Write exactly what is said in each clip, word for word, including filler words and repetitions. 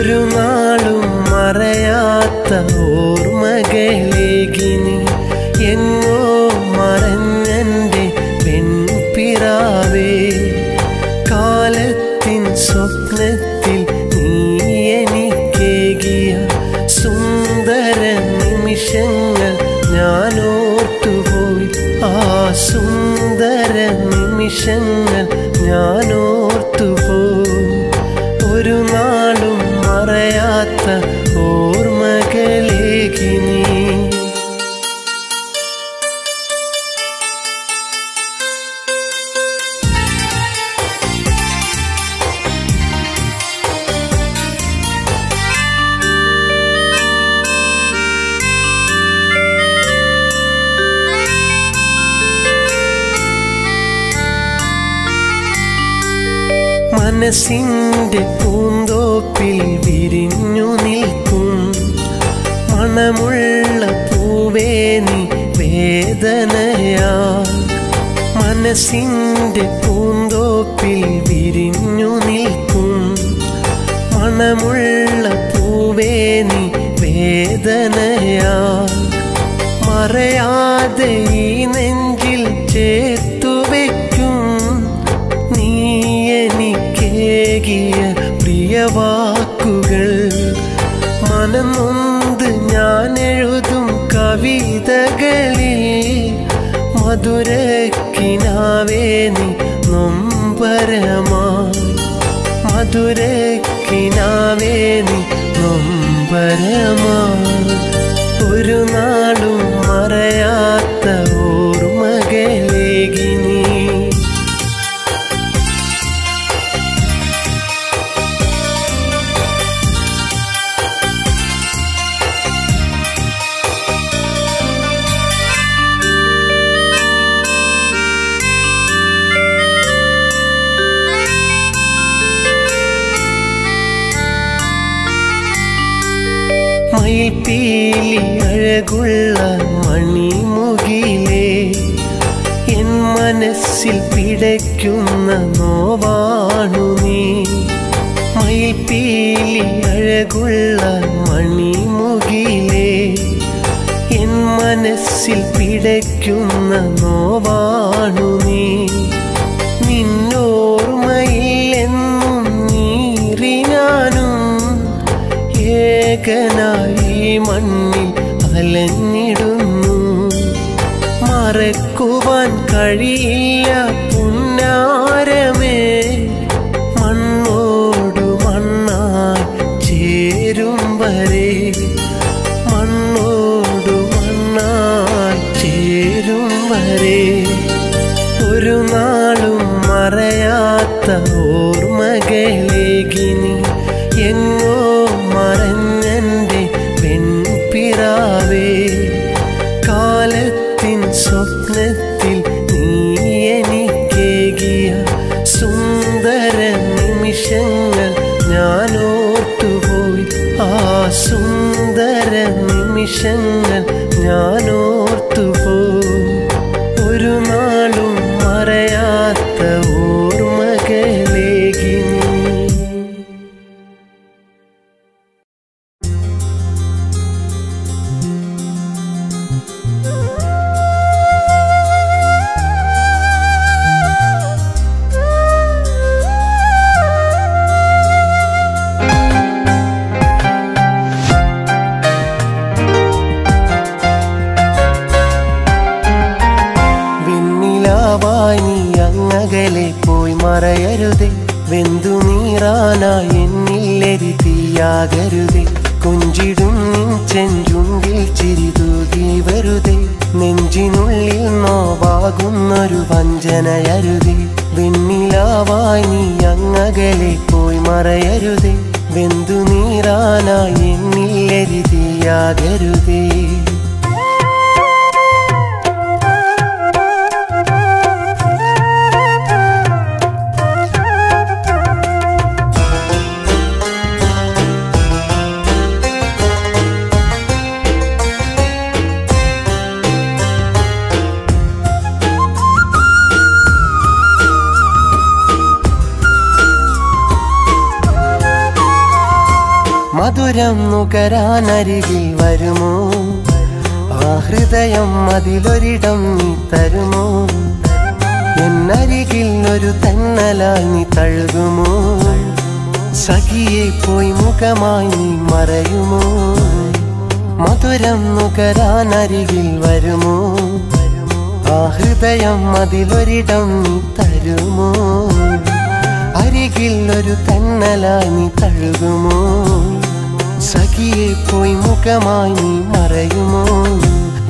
ഒരു നാളും മറയാത്ത ഓർമ്മകളിനി എങ്ങോ മറഞ്ഞെന്റെ പെൺപിറാവേ കാലത്തിൻ സ്വപ്നത്തിൽ നീ എനിക്കേകിയ സുന്ദര നിമിഷങ്ങൾ ഞാനോർത്തുപോയി ആ സുന്ദര നിമിഷങ്ങൾ ഞാനോർത്തുപോയി ഒരു നാളും മറയാത്ത ഓർമ്മകളിലേക്ക് നീ മനസ്സിൻ്റെ പൂന്തോപ്പിൽ വിരിഞ്ഞു നിൽക്കും മണമുള്ള പൂവേ നീ വേദനയാ മനസ്സിൻ്റെ പൂന്തോപ്പിൽ വിരിഞ്ഞു നിൽക്കും മണമുള്ള പൂവേ നീ വേദനയാ മറയാതെ ഈ നെഞ്ചിൽ ചേർത്തു വെക്കും നീ പ്രിയ വാക്കുകൾ മനമൊന്ത് ഞാൻ എഴുതും കവിതകളിൽ മധുരക്കിനാവേ നീ നൊമ്പരമായി മധുരക്കിനാവേ നീ നൊമ്പരമായി ഒരു നാളും മറയാത്ത ഓർമ്മകളേകി നീ മയിൽപ്പീലി അഴകുള്ള മണിമുകിലേ എൻ മനസ്സിൽ പിടയ്ക്കുന്ന നോവാണു നീ മയിൽപ്പീലി അഴകുള്ള മണിമുകിലേ എൻ മനസ്സിൽ പിടയ്ക്കുന്ന നോവാണു നീ നിന്നോർമ്മയിൽ എന്നും നീറിനാനും ഏകനായി മണ്ണിൽ അലഞ്ഞിടുന്നു മറക്കുവാൻ കഴിയില്ല പുന്നാരമേ മണ്ണോടു മണ്ണായി ചേരും വരെ മണ്ണോടു മണ്ണായി ചേരും വരെ ഒരു നാളും മറയാത്ത ഓർമ്മകളേകി നീ എങ്ങോ മറഞ്ഞെന്റെ പെൺപിറാവേ കാലത്തിൻ സ്വപ്നത്തിൽ നീ എനിക്കേകിയ സുന്ദര നിമിഷങ്ങൾ ഞാനോർത്തുപോയി ആ സുന്ദര നിമിഷങ്ങൾ ഞാനോർത്തുപോയി ഒരു നാളും മറയാത്ത ഓർമ്മകളേകി നീ മറയരുതേ വെന്തു നീറാനായി എന്നില്ലെരി തീയാകരുതേ കൊഞ്ചിടും നിൻ ചെഞ്ചുണ്ടിൽ ചിരിതൂകി വരുതേ നെഞ്ചിനുള്ളിൽ നോവാകുന്നൊരു വഞ്ചനയരുതേ വെണ്ണിലാവായി നീ അങ്ങകലെ പോയി മറയരുതേ വെന്തു നീറാനായി എന്നില്ലെരി തീയാകരുതേ മധുരന്നു കരാനരികിൽ വരുമോ, ആ ഹൃദയം അതിലൊരിടം നീ തരുമോ, എന്നരികിൽ ഒരു തന്നലാൽ നീ തഴുകുമോ, സഖിയെ പോയി മുഖമായി നീ മറയുമോ, മധുരം നുകരാനരികിൽ വരുമോ, ആ ഹൃദയം അതിലൊരിടം നീ തരുമോ, അരികിൽ ഒരു തന്നലായി നീ തഴുകുമോ, സഖിയെ പോയി മുഖമായി നീ മറയുമോ,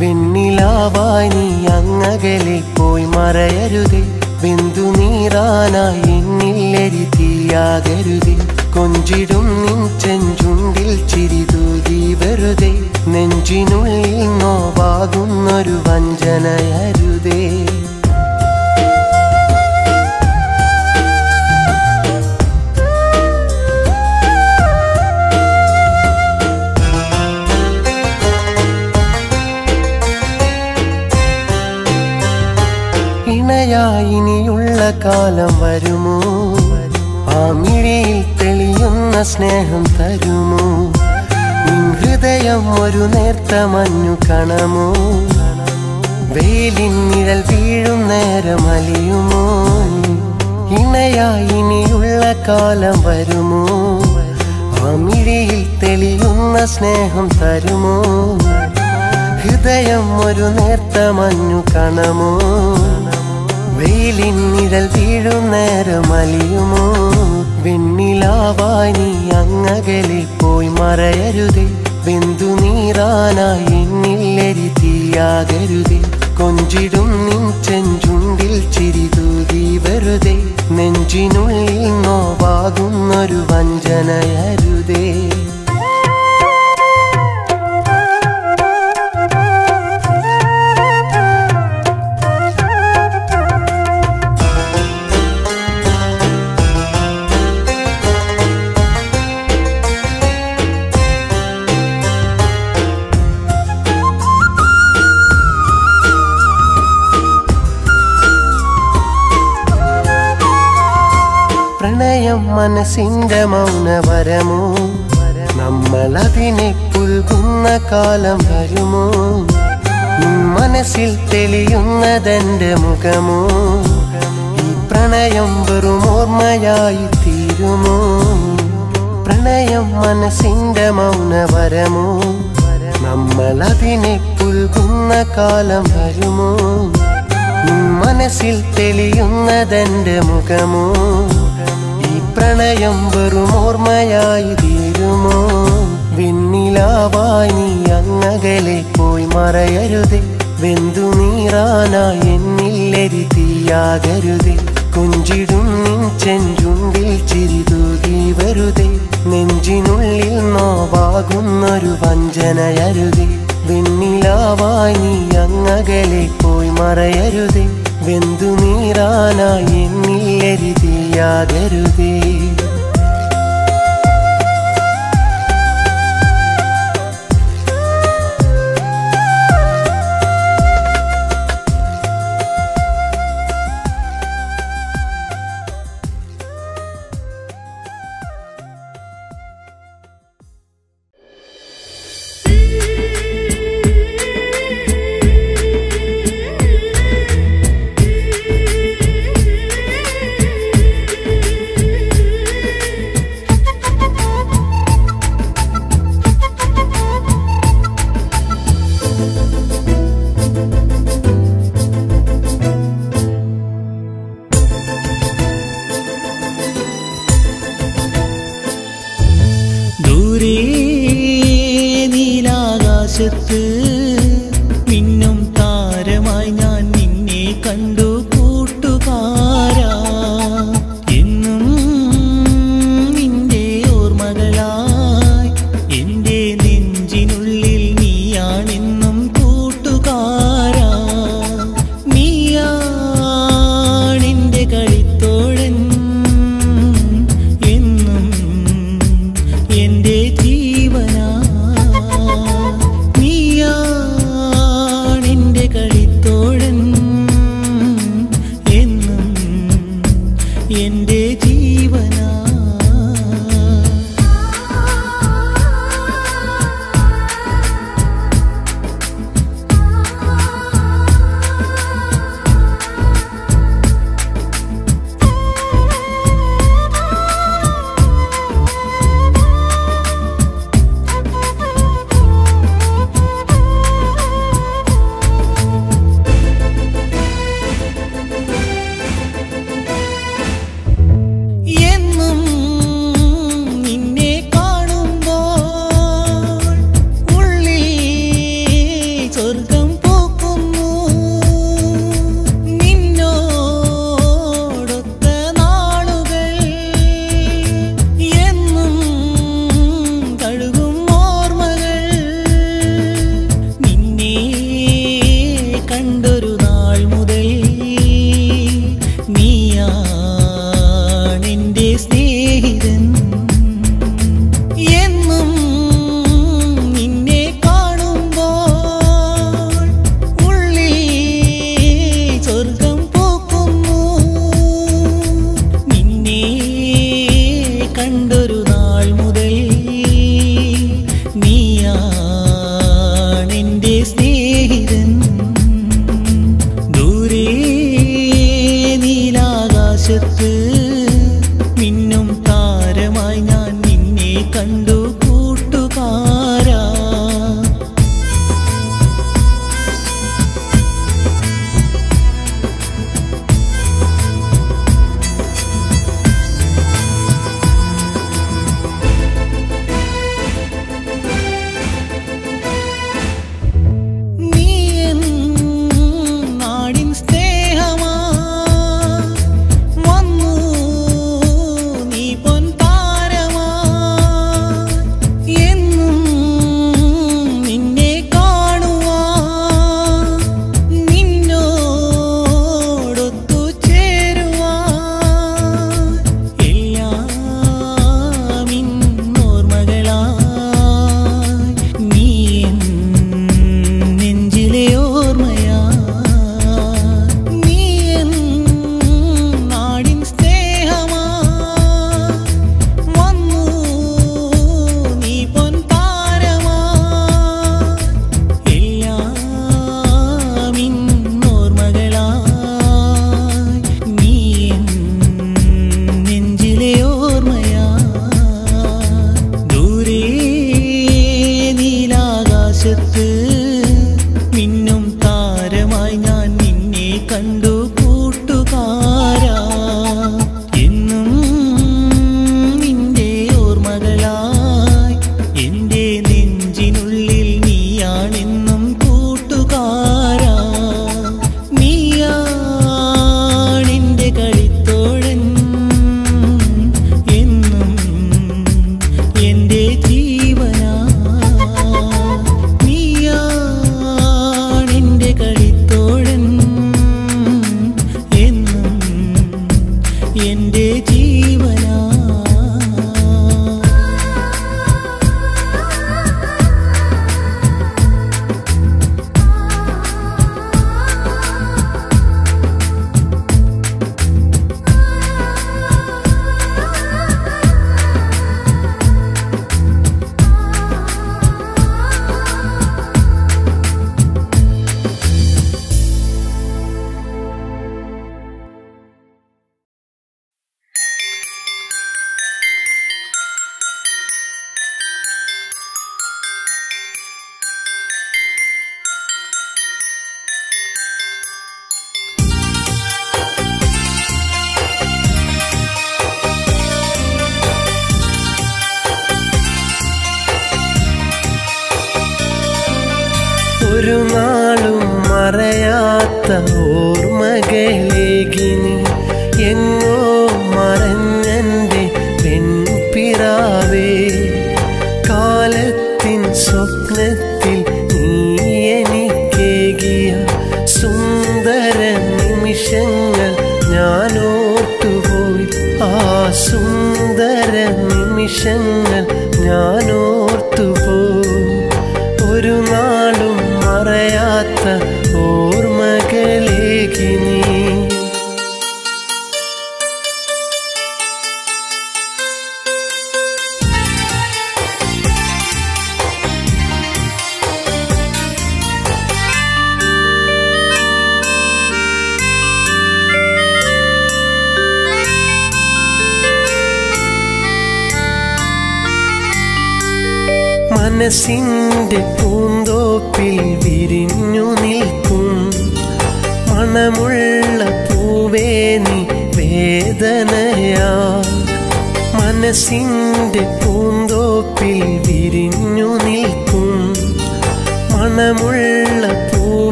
വെണ്ണിലാവായി നീ അങ്ങകലെ പോയി മറയരുതേ, ബിന്ദു നീറാനായി എന്നില്ലെരിതിയാകരുതേ, കൊഞ്ചിടും നിൻ ചെഞ്ചുണ്ടിൽ ചിരിതൂകി വെറുതെ, നെഞ്ചിനുള്ളിൽ നോവാകുന്നൊരു വഞ്ചനയരുതേ. ഇണയായി ഇനിയുള്ള കാലം വരുമോ, ആ മിഴിയിൽ തെളിയുന്ന സ്നേഹം തരുമോ, നിൻ ഹൃദയം ഒരു നേർത്ത മഞ്ഞു കണമോ, വെയിലിൻ നിഴൽ വീഴും നേരം അലിയുമോ, ഇണയായി ഇനിയുള്ള കാലം വരുമോ, ആ മിഴിയിൽ തെളിയുന്ന സ്നേഹം തരുമോ, ഹൃദയം ഒരു നേർത്ത മഞ്ഞു കണമോ, വെയിലിൻ നിഴൽ വീഴും നേരം അലിയുമോ, വെണ്ണിലാവായി നീ അങ്ങകലെ പോയി മറയരുതേ, ബിന്ദു നീറാനായി എന്നില്ലെരിതിയാകരുതേ, കൊഞ്ചിടും നിൻ ചെഞ്ചുണ്ടിൽ ചിരിതൂകി വെറുതെ, നെഞ്ചിനുള്ളിൽ നോവാകുന്നൊരു വഞ്ചനയരുതേ. പ്രണയം മനസ്സിൻ്റെ മൗനവരമോ, നമ്മളതിനെ പുൽകുന്ന കാലം വരുമോ, മനസ്സിൽ തെളിയുന്നതെൻ്റെ മുഖമോ, ഈ പ്രണയം വെറും ഓർമ്മയായി തീരുമോ, പ്രണയം മനസ്സിൻ്റെ മൗനവരമോ, നമ്മളതിനെ പുൽകുന്ന കാലം വരുമോ, മനസ്സിൽ തെളിയുന്നതെൻ്റെ മുഖമോ, പ്രണയം വെറും ഓർമ്മയായി തീരുമോ, വെണ്ണിലാവായി നീ അങ്ങകലെ പോയി മറയരുതേ, വെന്തു നീറാനായി എന്നില്ലെരിതിയാകരുതേ, കൊഞ്ചിടും നിൻ ചെഞ്ചുണ്ടിൽ ചിരിതൂകി വെറുതെ, നെഞ്ചിനുള്ളിൽ നോവാകുന്നൊരു വഞ്ചനയരുതേ, വെണ്ണിലാവായി നീ അങ്ങകലെ പോയി മറയരുതേ, വെന്തു നീറാനായി എന്നില്ലെരിതിയാകരുതേ.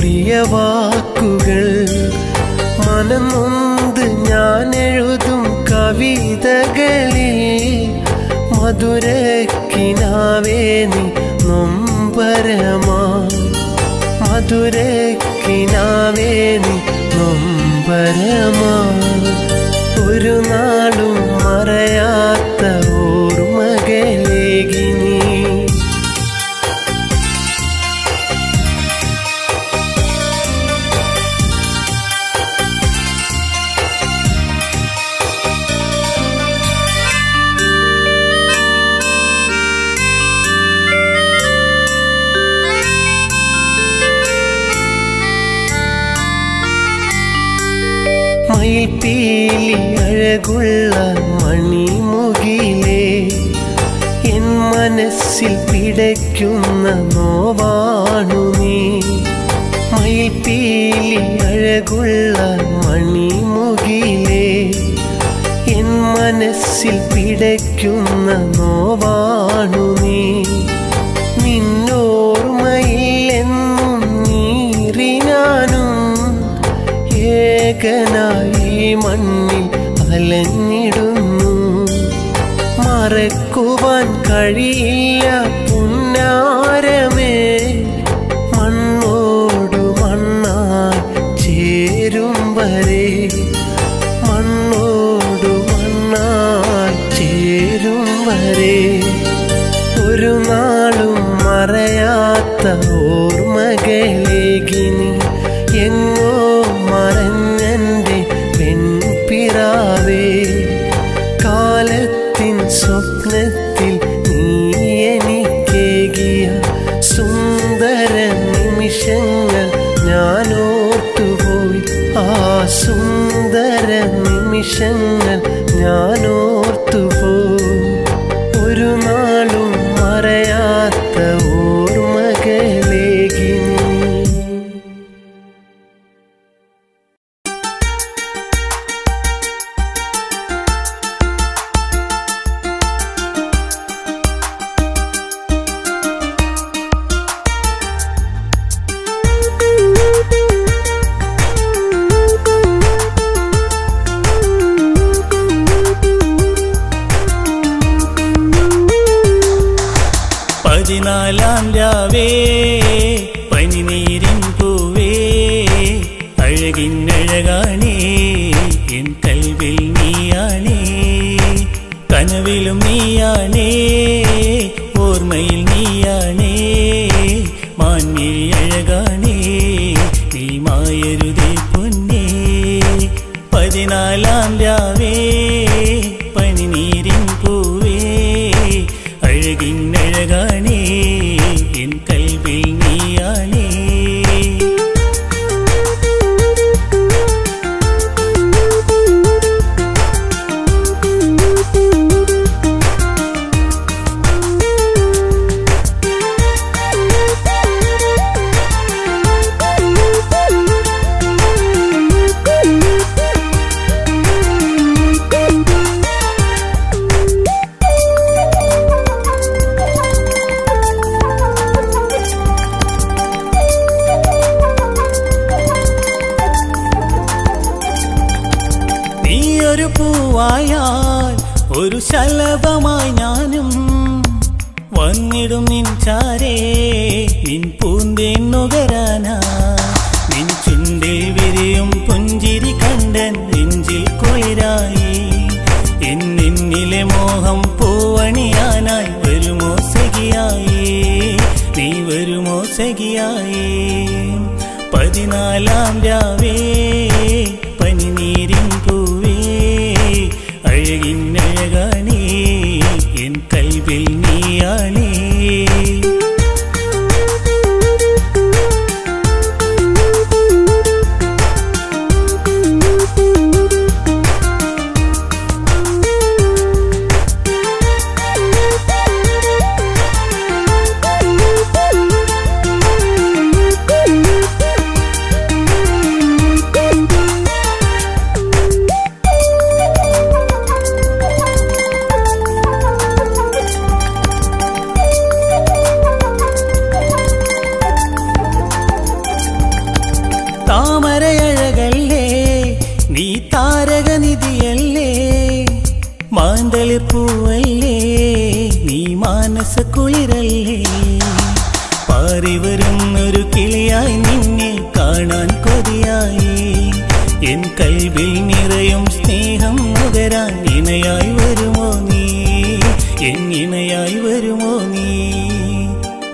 പ്രിയവാക്കുകൾ മനമൊന്നും ഓർത്തുകൊണ്ട് ഞാൻ എഴുതും കവിതകളിൽ മധുരക്കിനാവേ നീ നൊമ്പരമാ, മധുരക്കിനാവേ നീ നൊമ്പരമാ. ഒരു നാളും മറയാത്ത ഓർമ്മകളേകി നീ. മയിൽപ്പീലി അഴകുള്ള മണിമുകിലേ, എൻ മനസ്സിൽ പിടയ്ക്കുന്ന നോവാണു നീ. മയിൽപ്പീലി അഴകുള്ള മണിമുകിലേ, എൻ മനസ്സിൽ പിടയ്ക്കുന്ന നോവാണു നീ. നിന്നോർമ്മയില്ലെന്നും നീറിനാനും ഏകനായി മണ്ണിൽ അലഞ്ഞിടുന്നു. മറക്കുവാൻ കഴിയില്ല പുന്നാരമേ, മണ്ണോടു മണ്ണായി ചേരും വരെ, മണ്ണോടു മണ്ണായി ചേരും വരെ. ഒരു നാളും മറയാത്ത ഓർമ്മകളേകി നീ. എങ്ങോ മറഞ്ഞെൻ്റെ ിറാവേ കാലത്തിൻ സ്വപ്നത്തിൽ നീ എനിക്കേകിയ സുന്ദര നിമിഷങ്ങൾ ഞാനോർത്തുപോയി, ആ സുന്ദര നിമിഷങ്ങൾ ഞാനോർത്തുപോയി. ഒരു നാളും മറയാത്ത ഓർമ്മകളേകി നീ. പതിനാലാം രാവേ പനിനീരിൻ പൂവേ, അഴകിനഴകാണേ എൻ കൽവിൽ നീയാണേ, കനവിലും നീയാണേ ഓർമ്മയിൽ നീയാണേ. മാന്യ അഴകാണേ നീ മായരുതേ പൊന്നേ. പതിനാലാം രാവേ പനിനീരിൻ പൂവേ, അഴകിനഴകാണേ എൻ കൽവിൽ നീയാണേ. ഒരു ശലഭമായി ഞാനും വന്നിടും നിൻ ചാരേ, നിൻ പൂന്തേൻ നുകരാന. നിൻ ചുണ്ടിൽ വിരിയും പുഞ്ചിരി കണ്ടൻ നെഞ്ചിൽ കുളിരായി. എന്നിന്നിലെ മോഹം പൂവണിയാനായി വരുമോ സഖിയായി, നീ വരുമോ സഖിയായി. പതിനാലാം രാവേ പനിനീരിൻ പൂവേ, അഴകിനഴകാണേ എൻ കൽവിൽ നീയാണേ. താരകനിധിയല്ലേ മാന്തളിപ്പൂവല്ലേ നീ മാനസക്കുളിരല്ലേ പാറി വരുന്നൊരു കിളിയായി നിന്നെ കാണാൻ കൊതിയായി എൻ കൽവിൽ നിറയും സ്നേഹം നുകരാൻ ഇണയായി വരുമോ നീ എന്നിണയായി വരുമോ നീ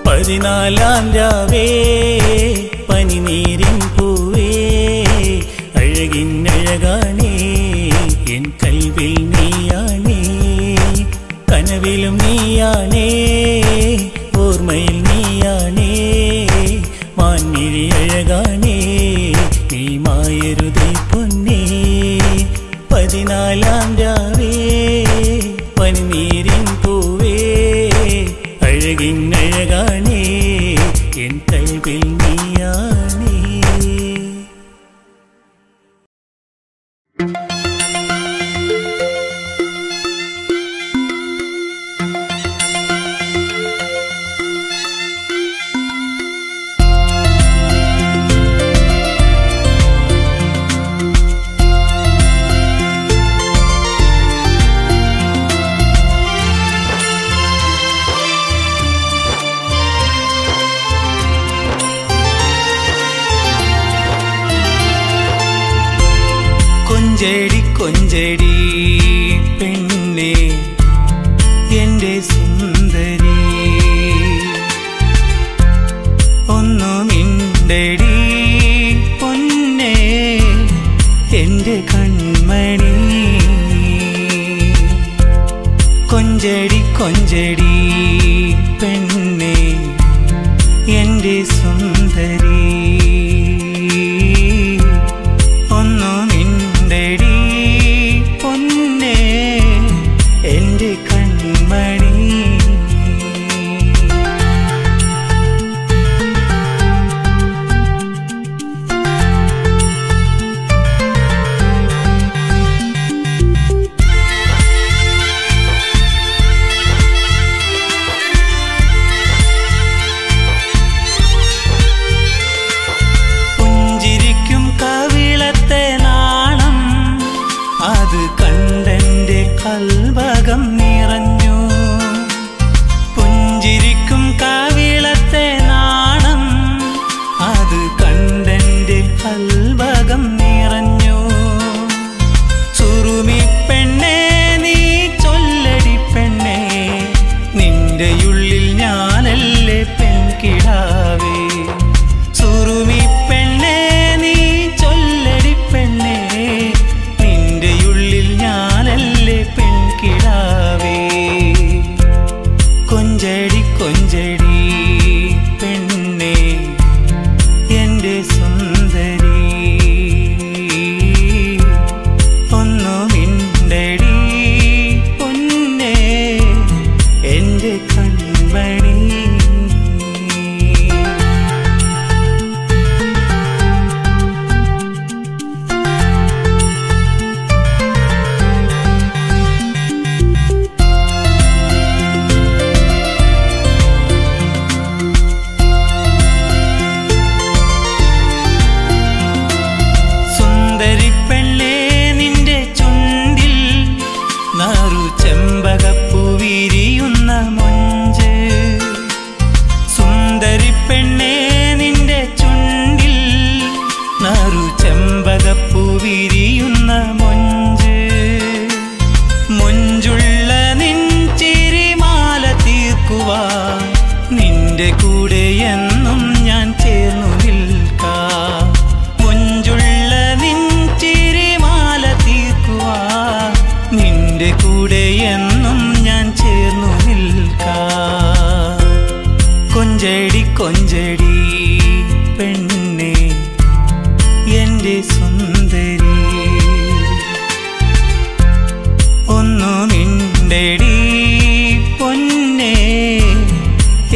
പതിനാലാം രാവേ പനിനീരിൻ പൂവേ അഴകിനഴകാണേ എൻ കൽവിൽ നീയാണേ കനവിലും നീയാണേ ഓർമ്മയിൽ നീയാണേ മാന്നിഴി അഴകാണേ നീ മായരുതേ പൊന്നേ പതിനാലാം രാവേ പനിനീരിൻ പൂവേ അഴകിനഴകാണേ എൻ കൽവിൽ നീയാണേ. കൊഞ്ചേടി കൊഞ്ചേടി പെണ്ണേ എൻ്റെ സുന്ദരി ഒന്നു മിണ്ടടി പൊന്നേ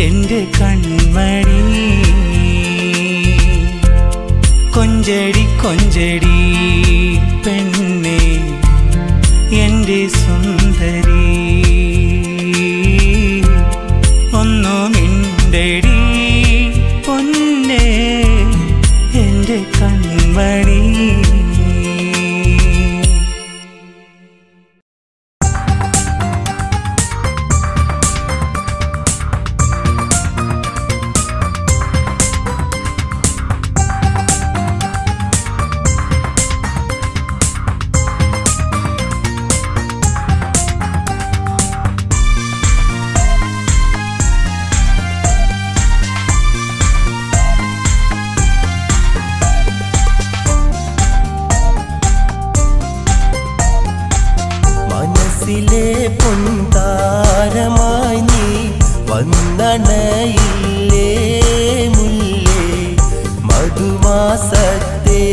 എൻ്റെ കൺമണി. കൊഞ്ചേടി കൊഞ്ചേടി പെണ്ണേ എൻ്റെ സുന്ദരി കൺമണി മനസ്സിലെ പൊൻതാരമായി നീ വന്നണയില്ലേ മുല്ലേ മധുമാസത്തെ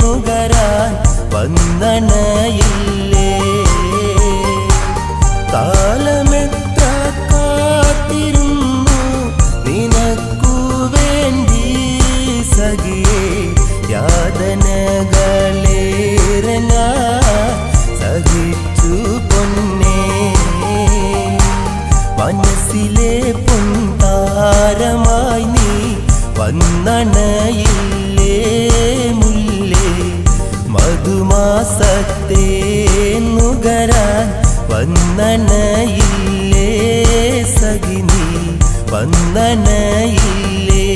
നുകരാൻ വന്നണയില്ലേ കാലമെത്ര കാത്തിരുന്നു നിനക്കു വേണ്ടി സഖിയേ യാതനകളേറെ സഹിച്ചു പൊന്നേ മനസ്സിലെ പൊൻതാരമായി നീ വന്നണയില്ലേ മുല്ലേ മധുമാസത്തെ നുകരാൻ വന്നണയില്ലേ സഖി നീ വന്നണയില്ലേ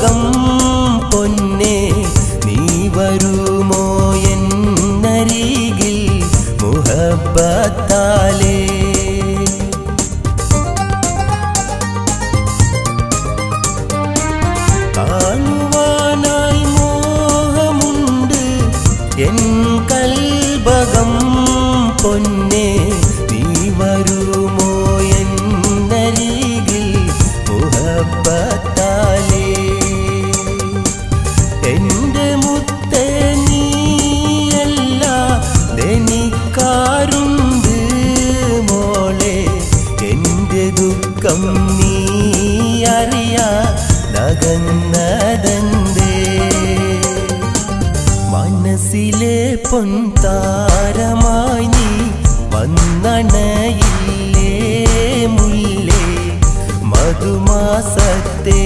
കം പൊന്നേ നീ വരുമോ എന്നരികിൽ മുഹബത്താലേ കാണുവാനായി മോഹമുണ്ട് എൻ കൽബകം പൊന്നേ നീ വരുമോ എന്നരികിൽ മുഹബത്താലേ നീ അറിയാ നഗന്നതന്റെ മനസ്സിലെ പൊൻതാരമായി നീ വന്നണയില്ലേ മുല്ലേ മധുമാസത്തെ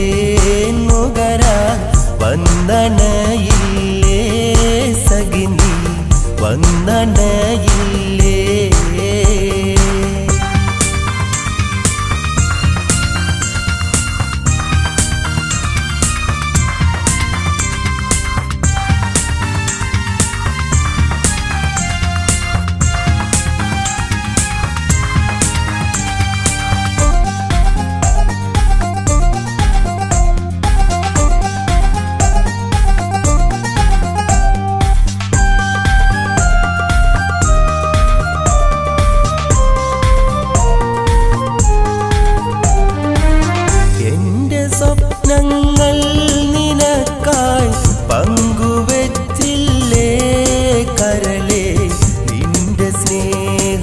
നുകരാൻ വന്നണയില്ലേ സഖി നീ വന്നണയില്ലേ സ്വപ്നങ്ങൾ നിനക്കായി പങ്കുവെച്ചില്ലേ കരളേ നിന്റെ സ്നേഹമറിയാനായി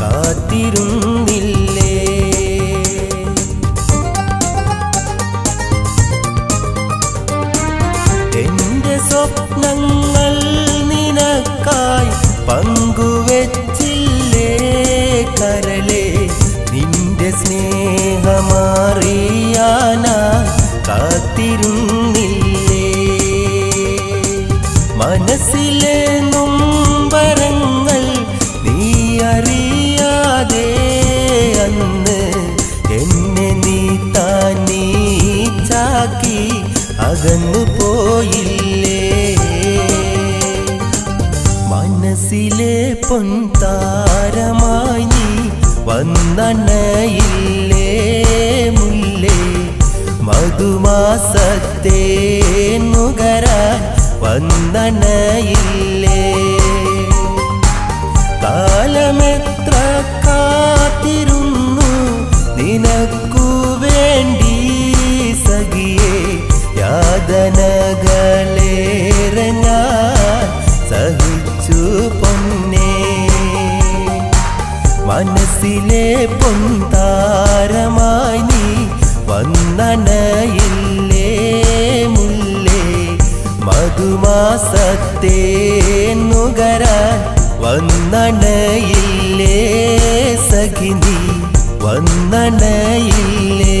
കാത്തിരുന്നില്ലേ എന്റെ സ്വപ്നങ്ങൾ നിനക്കായി പങ്കുവെച്ചില്ലേ കരളേ നിന്റെ സ്നേഹമറിയാനായി കാത്തിരുന്നില്ലേ മനസ്സിലെ നൊമ്പരങ്ങൾ നീ അറിയാതെ അന്ന് എന്നെ നീ താനീ ചാക്കി അകന്നു പോയില്ലേ മനസ്സിലെ പൊൻതാരമായി നീ വന്നണയില്ലേ മുല്ലേ മധുമാസത്തെ നുകരാൻ വന്നണയില്ലേ കാലമെത്ര കാത്തിരുന്നു നിനക്കു വേണ്ടി സഖിയേ യാതനകളേറെ ഞാൻ സഹിച്ചു പൊന്നേ മനസ്സിലെ പൊൻതാരമായി നീ വന്നണയില്ലേ മുല്ലേ മധുമാസത്തെ നുകരാൻ വന്നണയില്ലേ സഖി നീ വന്നണയില്ലേ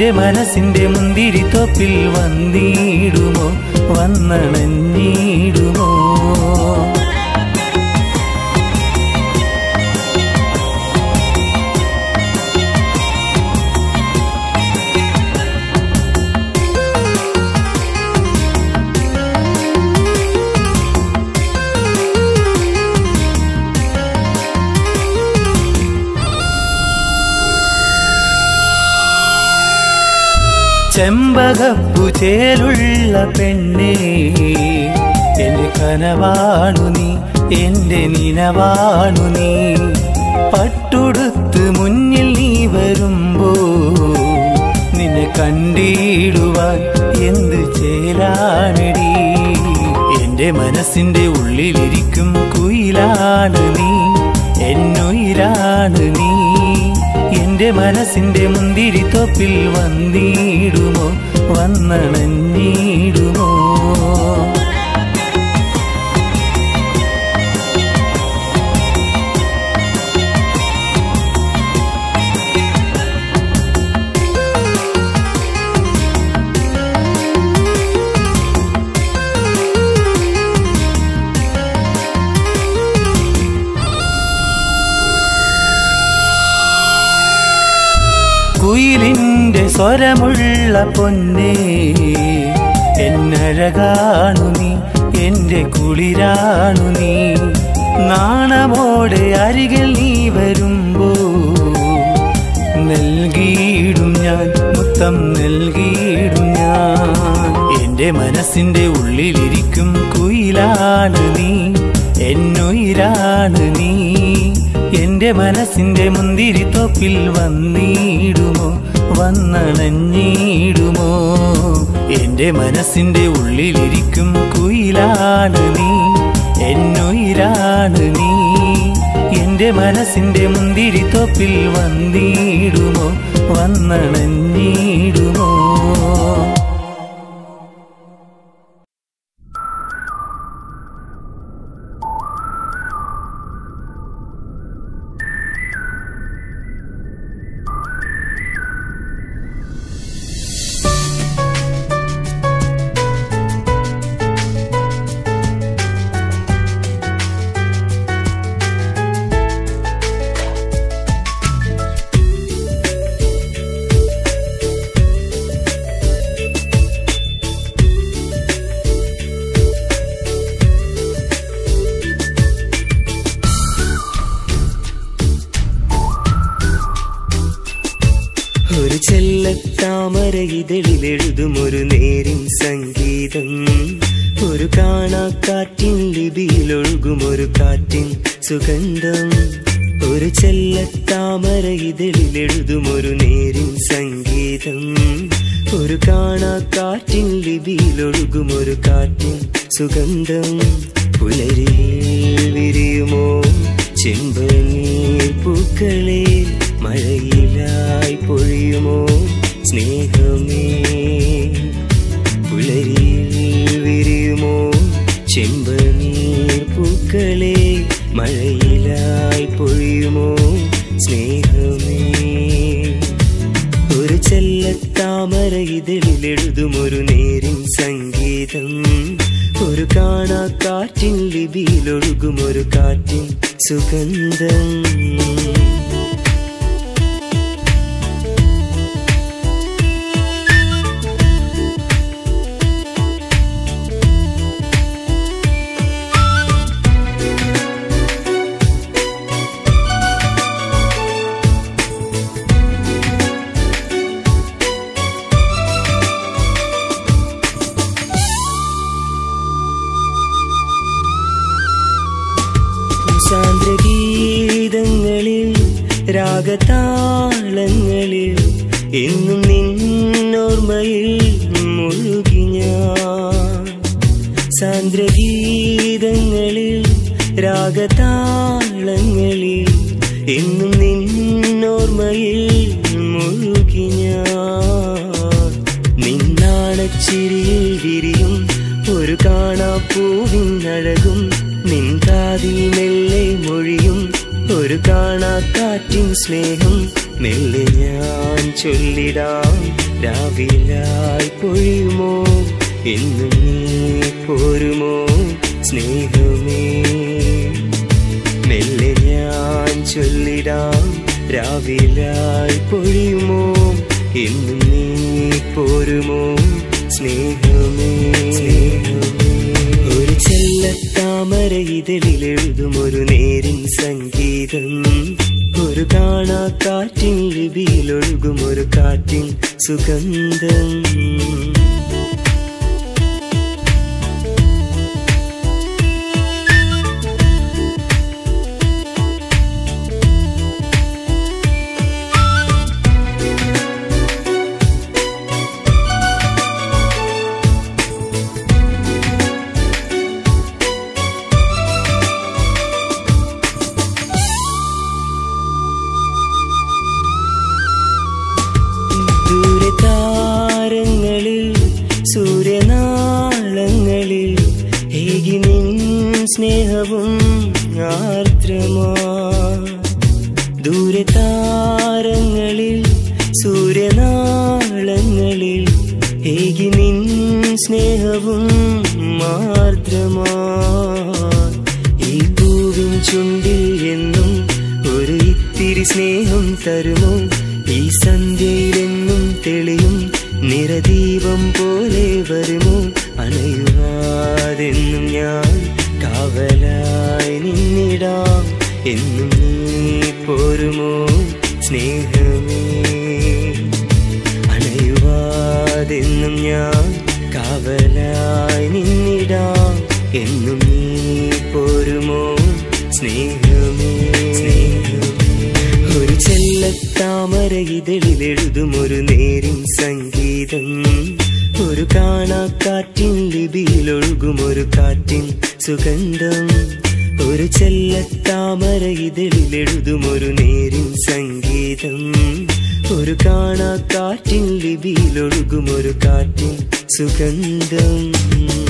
നിന്റെ മനസ്സിന്റെ മുന്തിരിത്തോപ്പിൽ വന്നിടുമോ വന്നണഞ്ഞിടുമോ? ചെമ്പകപ്പു ചേലുള്ള പെണ്ണേ എൻ്റെ കനവാണു നീ, എൻ്റെ നിനവാണു നീ. പട്ടുടുത്ത് മുന്നിൽ നീ വരുമ്പോ നിന്നെ കണ്ടിടുവാൻ എന്ത് ചേലാണടി. എൻ്റെ മനസ്സിൻ്റെ ഉള്ളിലിരിക്കും കുയിലാണ് നീ, എന്നുയിരാണ് നീ. എൻ്റെ മനസ്സിൻ്റെ മുന്തിരിത്തോപ്പിൽ വന്നിടുമോ വന്നണഞ്ഞിടുമോ? കുയിലിൻ്റെ സ്വരമുള്ള പൊന്നേ എന്നഴകാണു നീ, എൻ്റെ കുളിരാണു നീ. നാണമോടെ അരികിൽ നീ വരുമ്പോ നൽകിയിടും ഞാൻ മുത്തം, നൽകിയിടും ഞാൻ. എൻ്റെ മനസ്സിൻ്റെ ഉള്ളിലിരിക്കും കുയിലാണ് നീ, എന്നുയിരാണ് നീ. എൻ്റെ മനസ്സിൻ്റെ മുന്തിരിത്തോപ്പിൽ വന്നിടുമോ വന്നണഞ്ഞിടുമോ? എൻ്റെ മനസ്സിൻ്റെ ഉള്ളിലിരിക്കും കുയിലാണ് നീ, എന്നുയിരാണ് നീ. എൻ്റെ മനസ്സിൻ്റെ മുന്തിരിത്തോപ്പിൽ വന്നിടുമോ വന്നണഞ്ഞിടുമോ? ഒരു നേരിൻ സംഗീതം, ഒരു കാണാക്കാറ്റിൻ ലിപിയിലൊഴുകും ഒരു കാറ്റിൻ സുഗന്ധം. ഒരു ചെല്ലത്താമര ഇതിലെഴുതും ഒരു നേരിൻ സംഗീതം, ഒരു കാണാക്കാറ്റിൻ ലിപിയിലൊഴുകും ഒരു കാറ്റിൻ സുഗന്ധം. പുലരി വിരിയുമോ ചെമ്പനീർ പൂക്കളെ, മഴയിലായി പൊഴിയുമോ സ്നേഹമേ? പുലരിയിൽ വിരിയുമോ ചെമ്പനീർ പൂക്കളെ, മഴയിലായി പൊഴിയുമോ സ്നേഹമേ? ഒരു ചെല്ലത്താമര ഇതിലെഴുതും ഒരു നേരിൻ സംഗീതം, ഒരു കാണാക്കാറ്റിൻ ലിപിയിലൊഴുകും ഒരു കാറ്റിൻ സുഗന്ധം. ചാന്ദ്രഗീതങ്ങളിൽ രാഗതാളങ്ങളിൽ എന്നും നിന്നോർമ്മയിൽ മുഴുകി ഞാൻ. ചാന്ദ്രഗീതങ്ങളിൽ രാഗതാളങ്ങളിൽ എന്നും നിന്നോർമ്മയിൽ മുഴുകി ഞാൻ. നിന്നാണച്ചിരിയിൽ വിരിയും ഒരു കാണാപ്പൂവിൻ അഴകും, നിൻ കാതിൽ മെല്ലെ മൊഴിയും ഒരു കാണാക്കാറ്റിൻ സ്നേഹം, മെല്ലെ ഞാൻ ചൊല്ലിടാം രാവിലായി പൊഴിയുമോ എന്നും നീ പോരുമോ സ്നേഹമേ. മെല്ലെ ഞാൻ ചൊല്ലിടാം രാവിലായി പൊഴിയുമോ എന്നും നീ പോരുമോ സ്നേഹമേ. ഒരു ചെല്ലത്താമര ഇതിൽ എഴുതും ഒരു നേരിൻ സംഗീതം, ഒരു കാണാക്കാറ്റിൻ ലിപിയിലൊഴുകും ഒരു കാറ്റിൻ സുഗന്ധം. കാണാക്കാറ്റിൻ ലിപിയിലൊഴുകുമൊരു കാറ്റിൻ സുഗന്ധം.